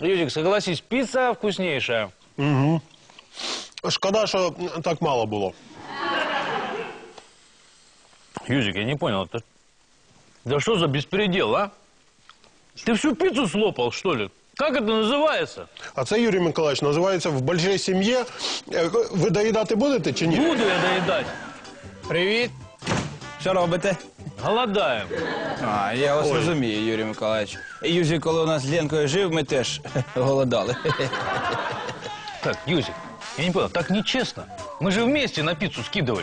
Юзик, согласись, пицца вкуснейшая. Угу. Шкода, что так мало было. Юзик, я не понял, это... Да что за беспредел, а? Ты всю пиццу слопал, что ли? Как это называется? А це, Юрий Миколаевич, называется «В большой семье». Вы доедать будете, чи нет? Буду я доедать. Привет. Що робите? Голодаємо. А, я вас розумію, Юрій Миколаївич. Юзик, коли у нас з Ленкою жив, ми теж голодали. Так, Юзик, я не понял, так нечестно. Мы же вместе на пиццу скидывались.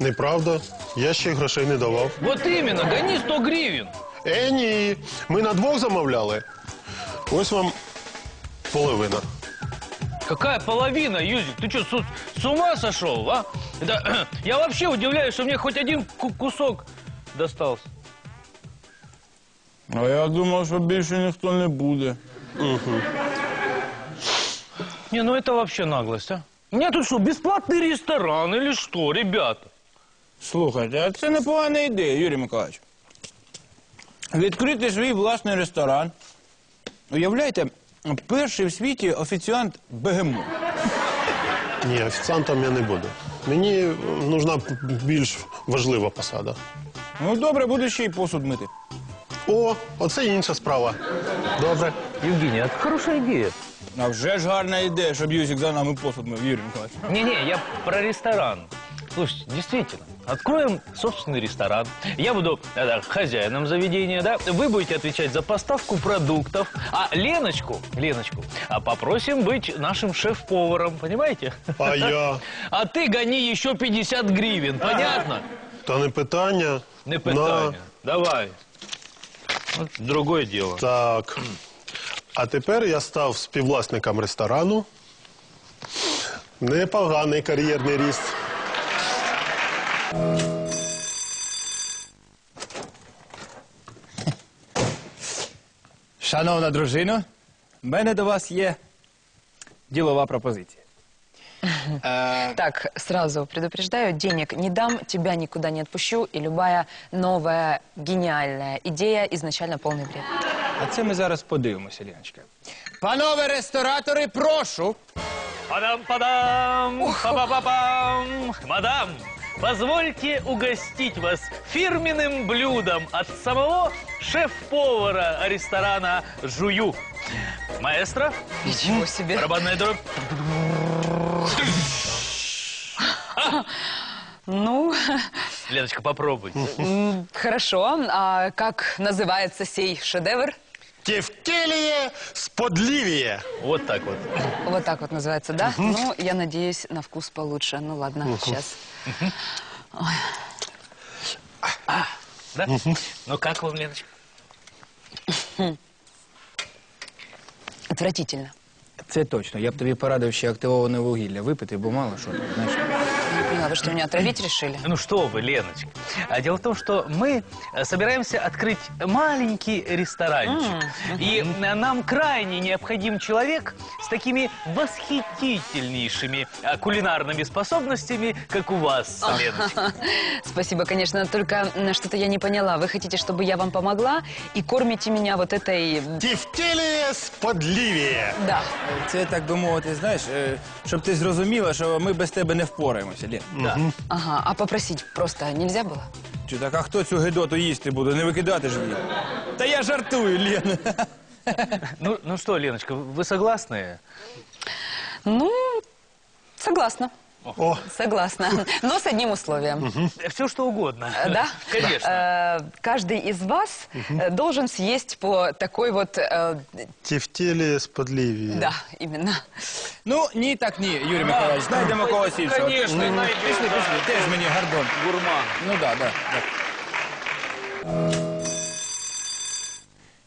Неправда, я ще грошей не давав. Вот именно, гони 100 гривен. Ні, ми на двох замовляли. Ось вам половина. Какая половина, Юзик? Ты что, с ума сошел, а? Это, я вообще удивляюсь, что мне хоть один кусок достался. А я думал, что больше никто не будет. Угу. Не, ну это вообще наглость, а? У меня тут что, бесплатный ресторан или что, ребята? Слушайте, а это неплохая идея, Юрий Миколаевич. Открыть свой властный ресторан. Уявляете? Перший в світі офіціант бегемот. Ні, офіціантом я не буду. Мені нужна більш важлива посада. Ну добре, буду ще й посуд мити. О, оце інша справа. Добре. Євгеній, а це хороша ідея. А вже ж гарна ідея, щоб Юзик за нами посуд мив, Юрій Миколаївич. Ні-ні, я про ресторан. Слушайте, действительно, откроем собственный ресторан. Я буду хозяином заведения, да? Вы будете отвечать за поставку продуктов. А Леночку, попросим быть нашим шеф-поваром, понимаете? А я? А ты гони еще 50 гривен, понятно? Да не питание. Не питание. Давай. Вот другое дело. Так. А теперь я стал співвласником ресторану. Непоганий кар'єрний ріст. Шановна дружино, в мене до вас є ділова пропозиція. Так, сразу предупреждаю, денег не дам, тебя никуда не отпущу, и любая новая гениальная идея изначально полный бред. А це ми зараз подивимося, Леночка. Панове ресторатори, прошу! Падам-падам, па-па-па-пам, мадам! Позвольте угостить вас фирменным блюдом от самого шеф-повара ресторана «Жую». Маэстро. Ничего себе. Барабанная дробь. Ну... Леночка, попробуйте. Хорошо. А как называется сей шедевр? Тевкелие сподливее. Вот так вот. Вот так вот называется, да? Ну, я надеюсь, на вкус получше. Ну, ладно, сейчас. Да? Ну, как вам, Леночка? Отвратительно. Це точно. Я б тобі порадив ще активоване вугілля випити, бо мало що, знаєш. Я поняла, вы что, меня отравить решили? Ну что вы, Леночка. А дело в том, что мы собираемся открыть маленький ресторанчик. И нам крайне необходим человек с такими восхитительнейшими кулинарными способностями, как у вас, Леночка. Спасибо, конечно. Только что-то я не поняла. Вы хотите, чтобы я вам помогла и кормите меня вот этой... Тефтелие сподливее. Да. Це, так би мовити, знаєш, щоб ти зрозуміла, що ми без тебе не впораємося, Лен. Ага, а попросити просто нельзя було? Чо, так а хто цю гидоту їсти буде? Не викидати ж її. Та я жартую, Лен. Ну що, Леночка, ви согласні? Ну, согласна. Согласна. Но с одним условием. Все, что угодно. Да? Конечно. Каждый из вас должен съесть по такой вот... Тефтелие сподливее. Да, именно. Ну, не так не, Юрий Миколаевич. Найдем у кого сильше. Конечно, найдем. Пошли, пошли. Ты же мне гордон. Гурман. Ну да.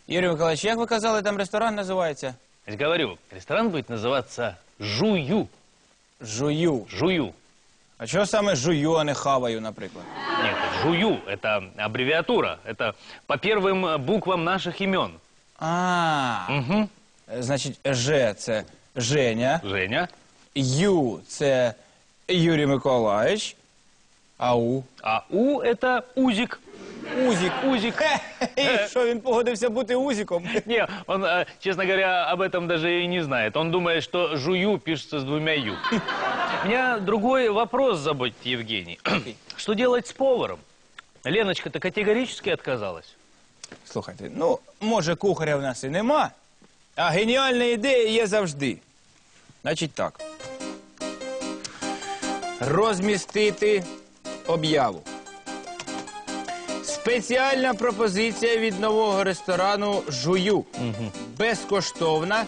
Юрий Миколаевич, как вы сказали, там ресторан называется? Я говорю, ресторан будет называться «Жую». Жую. Жую. А чего самое жую, а не хаваю, например? Нет, жую – это аббревиатура. Это по первым буквам наших имен. Угу. Значит, Ж – это Женя. Женя. Ю – это Юрий Миколаевич. А У? А У – это Узик. Узик, Узик. Что, он погодился быть Узиком? Не, он, честно говоря, об этом даже и не знает. Он думает, что жую пишется с двумя ю. У меня другой вопрос, забудьте, Евгений. Что делать с поваром? Леночка-то категорически отказалась. Слухайте, ну, може, кухаря в нас и нема, а геніальні ідеї є завжди. Значить так. Розмістити об'яву. Спеціальна пропозиція від нового ресторану «Жую». Безкоштовна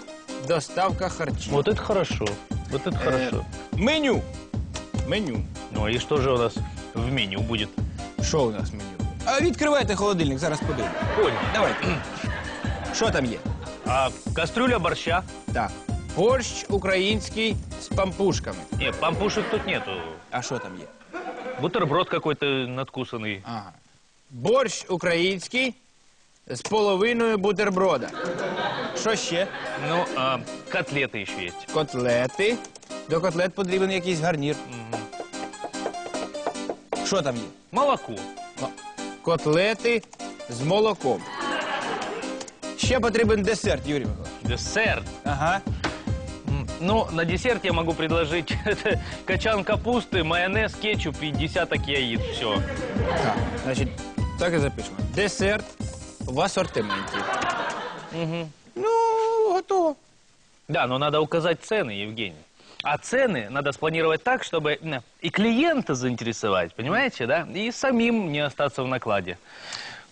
доставка харчів. Вот это хорошо. Вот это хорошо. Меню. Меню. Ну, и что же у нас в меню будет? Что у нас в меню? А открывайте холодильник, зараз подивимось. Понял. Давайте. Что там есть? А, кастрюля борща. Да. Борщ украинский с пампушками. Нет, пампушек тут нету. А что там есть? Бутерброд какой-то надкусанный. Ага. Борщ украинский с половиной бутерброда. Что еще? Ну, а, котлеты еще есть. Котлеты. До котлет потребен какой-то гарнир. Что там есть? Молоко. Котлеты с молоком. Еще потребен десерт, Юрий Михайлович. Десерт? Ага. Ну, на десерт я могу предложить качан капусты, майонез, кетчуп и десяток яиц. Все. Так, значит, так и запишем. Десерт в ассортименте. Угу. Ну, готово. Да, но надо указать цены, Евгений. А цены надо спланировать так, чтобы и клиента заинтересовать, понимаете, да? И самим не остаться в накладе.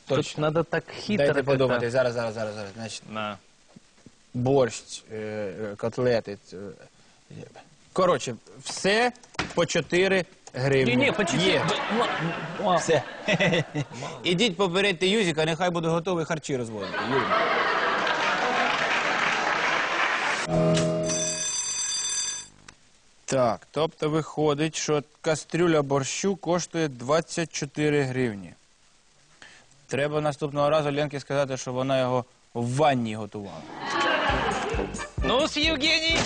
Точно. Тут надо так хитро... Дайте подумать, зараз. Значит, на. Борщ, котлеты... Короче, все по 4 гривни. Не, по 4. Все. Идите попередьте Юзика, нехай буду готові харчі розводити. Так, тобто виходить, що кастрюля борщу коштує 24 гривні. Треба наступного разу Ленці сказати, що вона його в ванні готувала. Ну-с, Євгеній,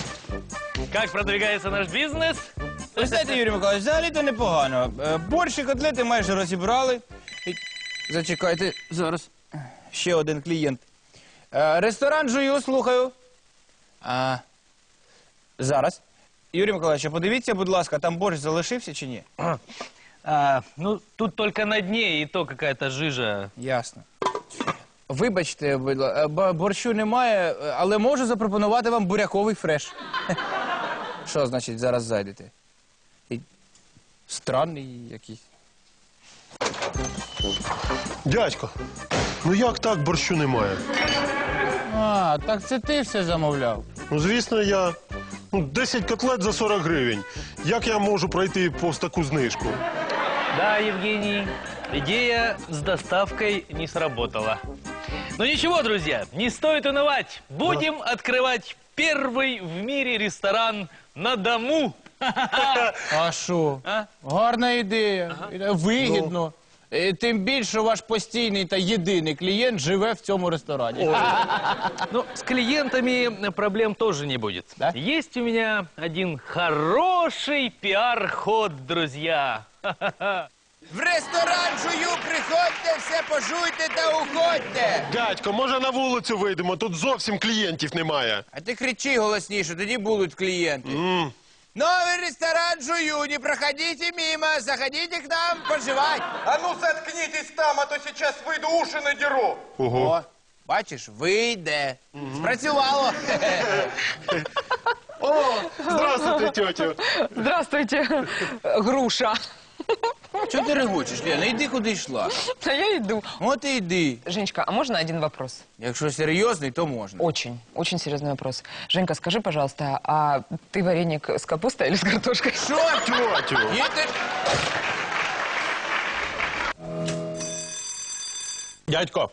як продвигається наш бізнес? Знаєте, Юрій Миколаївич, взагалі-то непогано. Борщ і котлети майже розібрали. Зачекайте, зараз ще один клієнт. Ресторан «Жую», слухаю. Зараз. Юрий Миколаевич, а подивіться, будь ласка, там борщ залишився чи ні? Ну, тут только на дне, и то какая-то жижа. Ясно. Вибачте, борщу немає, але можу запропонувати вам буряковий фреш. Що значить, зараз зайдете? Странний якийсь. Дядько, ну як так борщу немає? А, так це ти все замовляв? Ну, звісно, я... Ну, 10 котлет за 40 гривень. Як я можу пройти повз таку знижку? Да, Евгений, идея с доставкой не сработала. Но ничего, друзья, не стоит унывать. Будем открывать первый в мире ресторан на дому. А шо? Гарна ідея. Вигідно. Тим більше ваш постійний та єдиний клієнт живе в цьому ресторані. Ну, с клиентами проблем тоже не будет. Да? Есть у меня один хороший пиар-ход, друзья. В ресторан «Жую» приходьте, все пожуйте та уходьте. Дядько, може на вулицю вийдемо? Тут зовсім клієнтів немає. А ти кричи голосніше, тоді будуть клієнти. Новый ресторан «Жую», не проходите мимо, заходите к нам пожевать. А ну заткнитесь там, а то сейчас выйду, уши надеру. Ого. О, бачишь, выйде. Спрацювало. О, здравствуйте, тетя. Здравствуйте, груша. Чего ты рыгочешь, Лена? Иди, куда и шла. Да я иду. Вот и иди. Женечка, а можно один вопрос? Если серьезный, то можно. Очень, очень серьезный вопрос. Женька, скажи, пожалуйста, а ты вареник с капустой или с картошкой? Что, тетя? Дядько,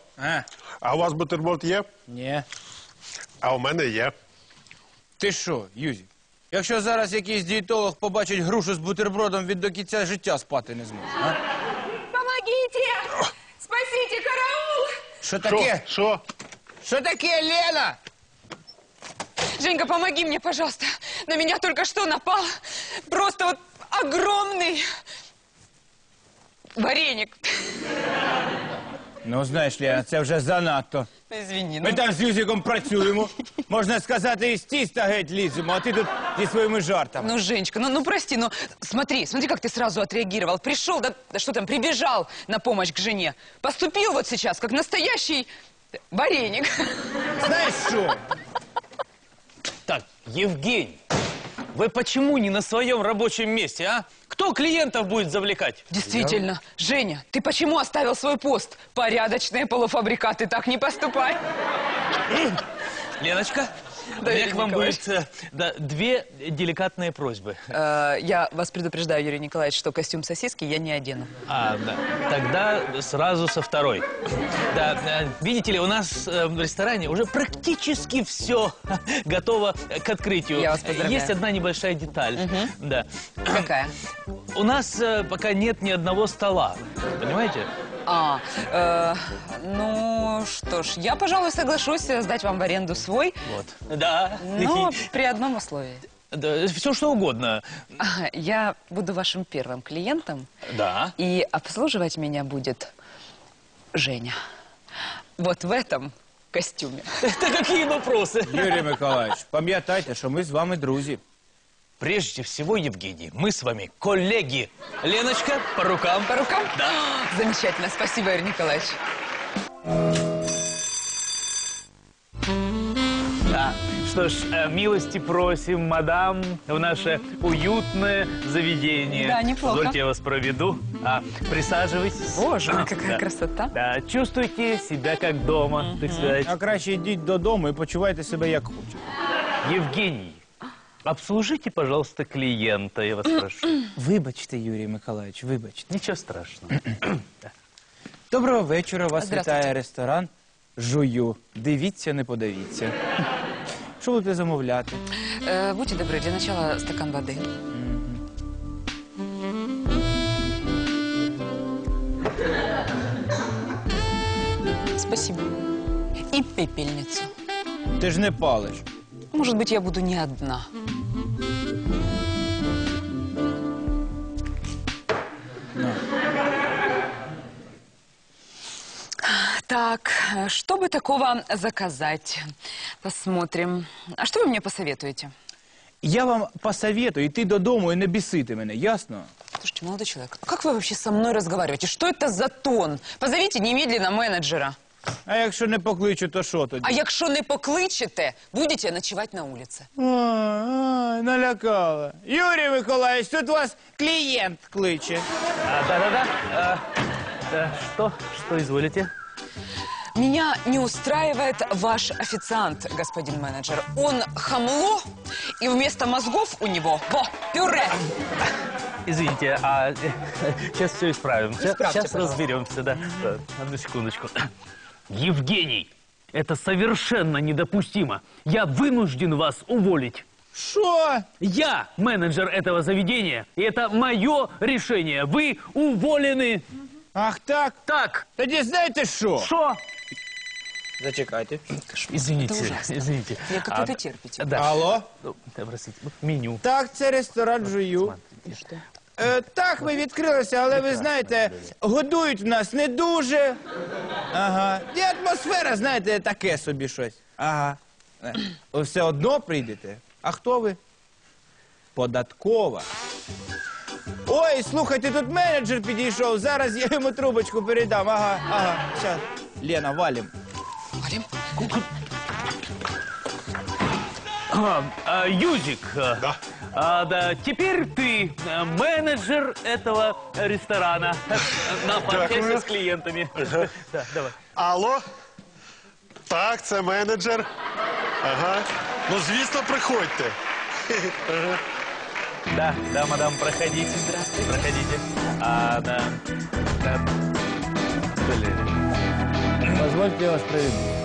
а у вас бутерброд есть? Нет. А у меня есть. Ты что, Юзик? Якщо зараз якийсь дієтолог побачить грушу з бутербродом, він до кінця життя спати не зможе, а? Помогите! Спасите, караул! Що таке? Що? Що таке, Лена? Женька, помоги мне, пожалуйста. На меня только что напал просто вот огромный вареник. Ну, знаєш, Лена, це вже занадто. Извини, ну... Ми там з Юзиком працюємо, можна сказати, із тіста геть ліземо, а ти тут зі своїми жартами. Ну, Женечка, ну прости, ну смотри, как ты сразу отреагировал. Пришел, да что там, прибежал на помощь к жене. Поступил вот сейчас, как настоящий вареник. Знаешь что? Так, Евгений, вы почему не на своем рабочем месте, а? Кто клиентов будет завлекать? Действительно. Я... Женя, ты почему оставил свой пост? Порядочные полуфабрикаты так не поступай. Леночка, да, у меня к вам будет две деликатные просьбы. Я вас предупреждаю, Юрий Николаевич, что костюм сосиски я не одену. А, да. Тогда сразу со второй. Да, видите ли, у нас в ресторане уже практически все готово к открытию. Я вас поздравляю. Есть одна небольшая деталь. Угу. Да. Какая? У нас пока нет ни одного стола, понимаете? Ну что ж, я, пожалуй, соглашусь сдать вам в аренду свой. Вот. Да. Но при одном условии. Да, все что угодно. Я буду вашим первым клиентом. Да. И обслуживать меня будет Женя. Вот в этом костюме. Это какие вопросы? Юрий Николаевич, помятайте, что мы с вами друзья. Прежде всего, Евгений, мы с вами коллеги. Леночка, по рукам. По рукам? Да. Замечательно. Спасибо, Юрий Николаевич. Да. Что ж, милости просим, мадам, в наше уютное заведение. Да, неплохо. Позвольте, я вас проведу. Присаживайтесь. Боже, какая красота. Да, чувствуйте себя как дома, так сказать. А краще идите до дома и почувайте себя як хочете. Евгений. Обслужите, пожалуйста, клиента, я вас прошу. Вибачте, Юрій Миколаївич, вибачте. Нічого страшного. Доброго вечора, вас вітає ресторан «Жую». Дивіться, не подивіться. Що будете замовляти? Будьте добрі, для начала стакан води. Спасибо. І пепельницю. Ти ж не палиш. Может быть, я буду не одна. Так, что бы такого заказать? Посмотрим. А что вы мне посоветуете? Я вам посоветую идти до дома и не бесите меня, ясно? Слушайте, молодой человек, как вы вообще со мной разговариваете? Что это за тон? Позовите немедленно менеджера. А якщо не покличу, то що тоді? А якщо не покличете, будете ночувати на вулиці. Ой, налякала. Юрій Миколаївич, тут вас клієнт кличе. Да-да-да. Что изволите? Меня не устраивает ваш официант, господин менеджер. Он хамло, и вместо мозгов у него пюре. Извините, сейчас все исправим. Сейчас разберемся, да. Одну секундочку. Евгений, это совершенно недопустимо. Я вынужден вас уволить. Что? Я менеджер этого заведения, и это мое решение. Вы уволены. Ах так? Так. Тогда знаете что? Что? Зачекайте. Извините, извините. Я как-то терпите. Да. Алло? Простите, меню. Так, это ресторан «Жую». Так, ми відкрилися, але ви знаєте, годують в нас не дуже. Ага. І атмосфера, знаєте, таке собі щось. Ага. Ви все одно прийдете. А хто ви? Податкова. Ой, слухайте, тут менеджер підійшов. Зараз я йому трубочку передам. Ага, ага. Щас. Лена, валим. Валим? Юзик. Да. Да, теперь ты менеджер этого ресторана. Наобщайся с клиентами. Да, давай. Алло? Так, це менеджер. Ага. Ну, звісно, приходьте. Ага. Да, да, мадам, проходите. Здравствуйте. Проходите. Да. Позвольте вас провести.